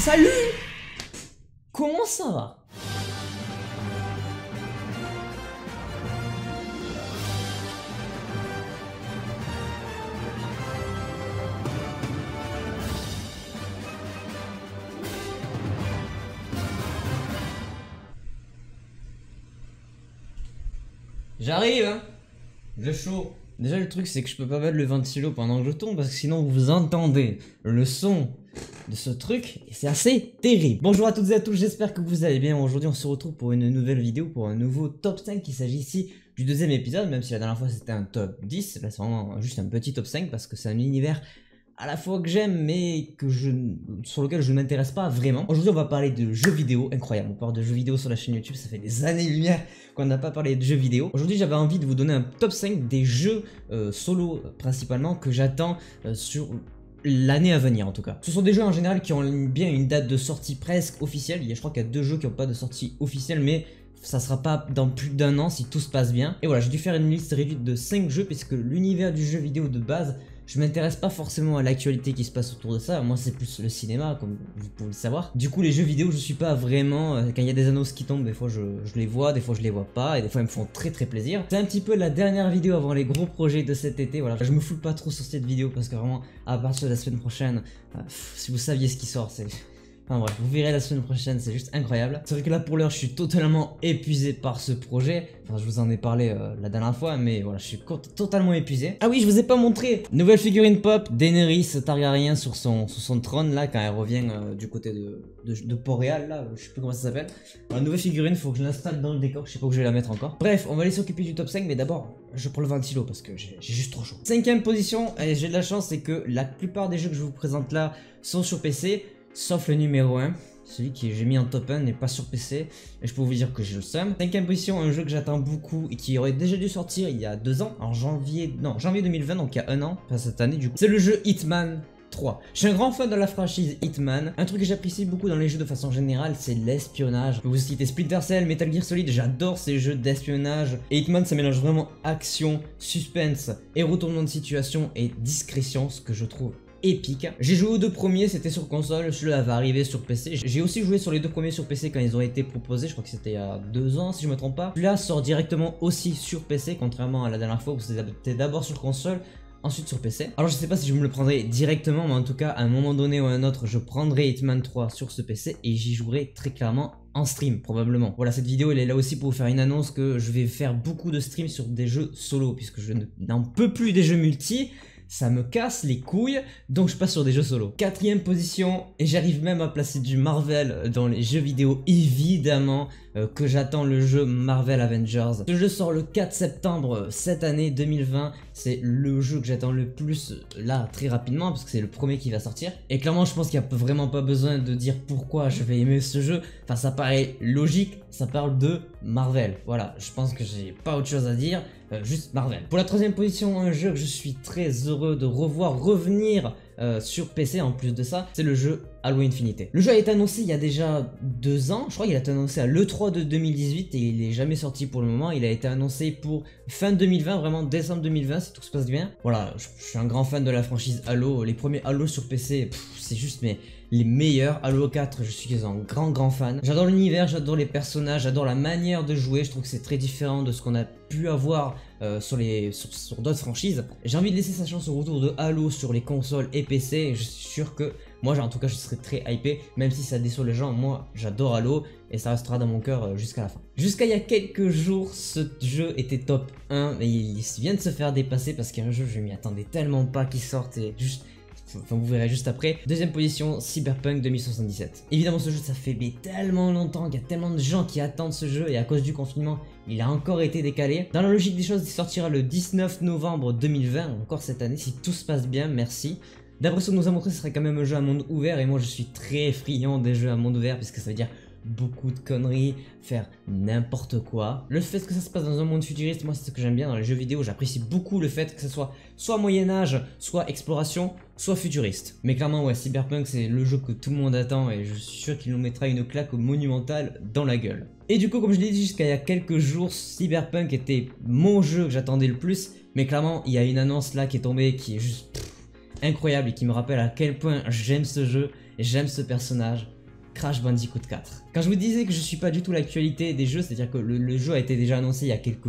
Salut! Comment ça va? J'arrive, hein. J'ai chaud. Déjà le truc c'est que je peux pas mettre le ventilo pendant que je tombe parce que sinon vous entendez le son de ce truc et c'est assez terrible. Bonjour à toutes et à tous, j'espère que vous allez bien. Aujourd'hui on se retrouve pour une nouvelle vidéo, pour un nouveau top 5. Il s'agit ici du deuxième épisode, même si la dernière fois c'était un top 10, là c'est vraiment juste un petit top 5 parce que c'est un univers à la fois que j'aime mais que sur lequel je ne m'intéresse pas vraiment. Aujourd'hui on va parler de jeux vidéo, incroyable, on parle de jeux vidéo sur la chaîne YouTube, ça fait des années-lumière qu'on n'a pas parlé de jeux vidéo. Aujourd'hui j'avais envie de vous donner un top 5 des jeux solo principalement que j'attends sur l'année à venir en tout cas. Ce sont des jeux en général qui ont bien une date de sortie presque officielle, il y a, je crois qu'il y a deux jeux qui n'ont pas de sortie officielle mais ça sera pas dans plus d'un an si tout se passe bien. Et voilà, j'ai dû faire une liste réduite de 5 jeux puisque l'univers du jeu vidéo de base, je m'intéresse pas forcément à l'actualité qui se passe autour de ça, moi c'est plus le cinéma comme vous pouvez le savoir. Du coup les jeux vidéo je suis pas vraiment, quand il y a des annonces qui tombent des fois je les vois, des fois je les vois pas et des fois ils me font très très plaisir. C'est un petit peu la dernière vidéo avant les gros projets de cet été, voilà, je me fous pas trop sur cette vidéo parce que vraiment à partir de la semaine prochaine, si vous saviez ce qui sort c'est... Enfin bref, vous verrez la semaine prochaine, c'est juste incroyable. C'est vrai que là pour l'heure je suis totalement épuisé par ce projet. Enfin je vous en ai parlé la dernière fois mais voilà je suis totalement épuisé. Ah oui je vous ai pas montré, nouvelle figurine pop, Daenerys Targaryen sur son trône là quand elle revient du côté de Port-Réal là, je sais plus comment ça s'appelle. Voilà, nouvelle figurine, faut que je l'installe dans le décor, je sais pas où je vais la mettre encore. Bref on va aller s'occuper du top 5 mais d'abord je prends le ventilo parce que j'ai juste trop chaud. Cinquième position, et j'ai de la chance c'est que la plupart des jeux que je vous présente là sont sur PC. Sauf le numéro 1, celui que j'ai mis en top 1 n'est pas sur PC et je peux vous dire que j'ai le seum. Cinquième position, un jeu que j'attends beaucoup et qui aurait déjà dû sortir il y a 2 ans, en janvier 2020, donc il y a 1 an, enfin cette année du coup. C'est le jeu Hitman 3. Je suis un grand fan de la franchise Hitman. Un truc que j'apprécie beaucoup dans les jeux de façon générale, c'est l'espionnage. Je peux vous citer Splinter Cell, Metal Gear Solid, j'adore ces jeux d'espionnage. Et Hitman, ça mélange vraiment action, suspense et retournement de situation et discrétion, ce que je trouve épique. J'ai joué aux deux premiers, c'était sur console, celui-là va arriver sur PC. J'ai aussi joué sur les deux premiers sur PC quand ils ont été proposés, je crois que c'était il y a 2 ans si je me trompe pas. Celui-là sort directement aussi sur PC, contrairement à la dernière fois où c'était d'abord sur console, ensuite sur PC. Alors je sais pas si je me le prendrai directement, mais en tout cas à un moment donné ou à un autre, je prendrai Hitman 3 sur ce PC et j'y jouerai très clairement en stream probablement. Voilà, cette vidéo elle est là aussi pour vous faire une annonce que je vais faire beaucoup de streams sur des jeux solo, puisque je n'en peux plus des jeux multi. Ça me casse les couilles, donc je passe sur des jeux solo. Quatrième position, et j'arrive même à placer du Marvel dans les jeux vidéo, évidemment que j'attends le jeu Marvel Avengers. Ce jeu sort le 4 septembre cette année 2020, c'est le jeu que j'attends le plus là très rapidement, parce que c'est le premier qui va sortir. Et clairement je pense qu'il n'y a vraiment pas besoin de dire pourquoi je vais aimer ce jeu, enfin ça paraît logique, ça parle de Marvel. Voilà, je pense que j'ai pas autre chose à dire. Juste Marvel. Pour la troisième position, un jeu que je suis très heureux de revenir sur PC en plus de ça, c'est le jeu Halo Infinite. Le jeu a été annoncé il y a déjà 2 ans, je crois qu'il a été annoncé à l'E3 de 2018 et il n'est jamais sorti pour le moment, il a été annoncé pour fin 2020, vraiment décembre 2020 si tout se passe bien. Voilà, je suis un grand fan de la franchise Halo, les premiers Halo sur PC, c'est juste mais les meilleurs. Halo 4, je suis un grand fan. J'adore l'univers, j'adore les personnages, j'adore la manière de jouer, je trouve que c'est très différent de ce qu'on a pu avoir sur d'autres franchises. J'ai envie de laisser sa chance au retour de Halo sur les consoles et PC, et je suis sûr que moi en tout cas je serais très hypé, même si ça déçoit les gens, moi j'adore Halo et ça restera dans mon cœur jusqu'à la fin. Jusqu'à il y a quelques jours ce jeu était top 1 mais il vient de se faire dépasser parce qu'il y a un jeu je m'y attendais tellement pas qu'il sorte et juste... Enfin vous verrez juste après. Deuxième position, Cyberpunk 2077. Évidemment ce jeu ça fait tellement longtemps qu'il y a tellement de gens qui attendent ce jeu et à cause du confinement il a encore été décalé. Dans la logique des choses il sortira le 19 novembre 2020, encore cette année si tout se passe bien, merci. D'après ce qu'on nous a montré ce serait quand même un jeu à monde ouvert et moi je suis très friand des jeux à monde ouvert parce que ça veut dire beaucoup de conneries, faire n'importe quoi. Le fait que ça se passe dans un monde futuriste, moi c'est ce que j'aime bien dans les jeux vidéo, j'apprécie beaucoup le fait que ce soit Moyen-Âge, soit exploration, soit futuriste. Mais clairement ouais, Cyberpunk c'est le jeu que tout le monde attend et je suis sûr qu'il nous mettra une claque monumentale dans la gueule. Et du coup comme je l'ai dit jusqu'à il y a quelques jours, Cyberpunk était mon jeu que j'attendais le plus, mais clairement il y a une annonce là qui est tombée qui est juste... incroyable et qui me rappelle à quel point j'aime ce jeu et j'aime ce personnage, Crash Bandicoot 4. Quand je vous disais que je suis pas du tout l'actualité des jeux, c'est-à-dire que le jeu a été déjà annoncé il y a quelques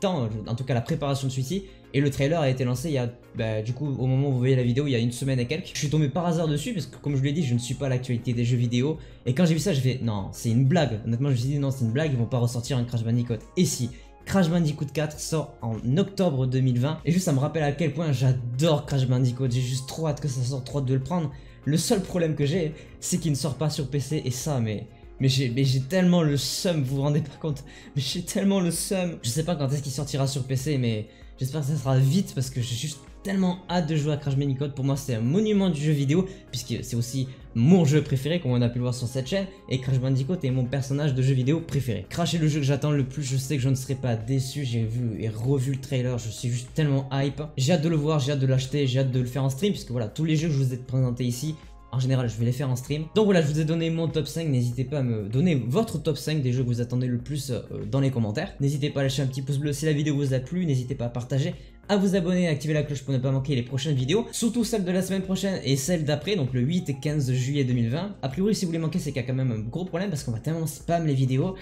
temps, en tout cas la préparation de celui-ci, et le trailer a été lancé il y a, du coup, au moment où vous voyez la vidéo, il y a une semaine et quelques. Je suis tombé par hasard dessus, parce que comme je vous l'ai dit, je ne suis pas à l'actualité des jeux vidéo. Et quand j'ai vu ça, j'ai fait non, c'est une blague. Honnêtement, je me suis dit non, c'est une blague, ils vont pas ressortir un Crash Bandicoot. Et si, Crash Bandicoot 4 sort en octobre 2020. Et juste, ça me rappelle à quel point j'adore Crash Bandicoot. J'ai juste trop hâte que ça sorte, trop hâte de le prendre. Le seul problème que j'ai, c'est qu'il ne sort pas sur PC, et ça, mais j'ai tellement le seum, vous vous rendez pas compte. Mais j'ai tellement le seum. Je sais pas quand est-ce qu'il sortira sur PC, mais j'espère que ça sera vite parce que j'ai juste tellement hâte de jouer à Crash Bandicoot. Pour moi, c'est un monument du jeu vidéo, puisque c'est aussi mon jeu préféré, comme on a pu le voir sur cette chaîne, et Crash Bandicoot est mon personnage de jeu vidéo préféré. Crash est le jeu que j'attends le plus, je sais que je ne serai pas déçu, j'ai vu et revu le trailer, je suis juste tellement hype. J'ai hâte de le voir, j'ai hâte de l'acheter, j'ai hâte de le faire en stream, puisque voilà, tous les jeux que je vous ai présentés ici, en général, je vais les faire en stream. Donc voilà, je vous ai donné mon top 5. N'hésitez pas à me donner votre top 5 des jeux que vous attendez le plus dans les commentaires. N'hésitez pas à lâcher un petit pouce bleu si la vidéo vous a plu. N'hésitez pas à partager, à vous abonner, à activer la cloche pour ne pas manquer les prochaines vidéos. Surtout celle de la semaine prochaine et celle d'après, donc le 8 et 15 juillet 2020. A priori, si vous les manquez, c'est qu'il y a quand même un gros problème parce qu'on va tellement spam les vidéos.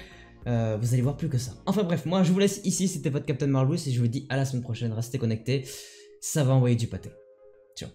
Vous allez voir plus que ça. Enfin bref, moi je vous laisse ici. C'était votre Captain Marvelous et je vous dis à la semaine prochaine. Restez connectés, ça va envoyer du pâté. Ciao.